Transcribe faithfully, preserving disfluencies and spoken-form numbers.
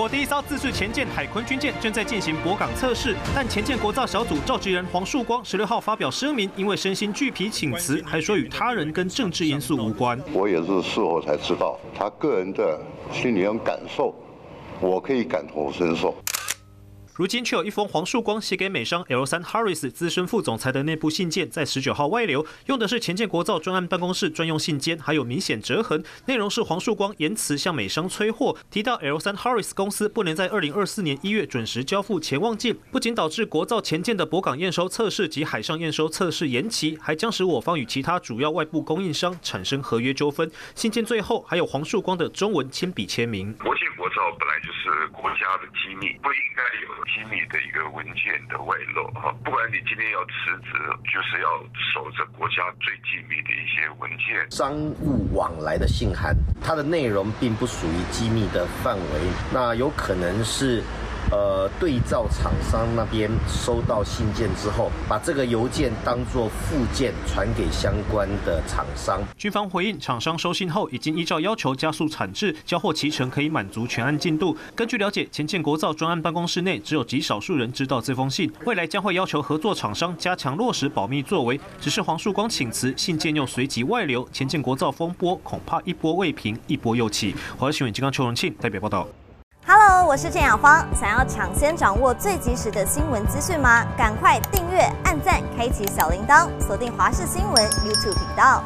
国第一艘自制前舰海鲲军舰正在进行泊港测试，但前舰国造小组召集人黄树光十六号发表声明，因为身心俱疲请辞，还说与他人跟政治因素无关。我也是事后才知道他个人的心理感受，我可以感同身受。 如今却有一封黄树光写给美商 L 三 Harris 资深副总裁的内部信件，在十九号外流，用的是前舰国造专案办公室专用信笺，还有明显折痕。内容是黄树光言辞向美商催货，提到 L 三 Harris 公司不能在二零二四年一月准时交付前望舰，不仅导致国造前舰的泊港验收测试及海上验收测试延期，还将使我方与其他主要外部供应商产生合约纠纷。信件最后还有黄树光的中文亲笔签名。国舰国造本来就是国家的机密，不应该有 机密的一个文件的外露哈，不管你今天要辞职，就是要守着国家最机密的一些文件。商务往来的信函，它的内容并不属于机密的范围，那有可能是，呃，对照厂商那边收到信件之后，把这个邮件当作附件传给相关的厂商。军方回应，厂商收信后已经依照要求加速产制，交货期程可以满足全案进度。根据了解，前建国造专案办公室内只有 有极少数人知道这封信，未来将会要求合作厂商加强落实保密作为。只是黄树光请辞，信件又随即外流，前建国造风波恐怕一波未平，一波又起。华视新闻金刚邱荣庆代表报道。Hello， 我是郑雅芳，想要抢先掌握最及时的新闻资讯吗？赶快订阅、按赞、开启小铃铛，锁定华视新闻 YouTube 频道。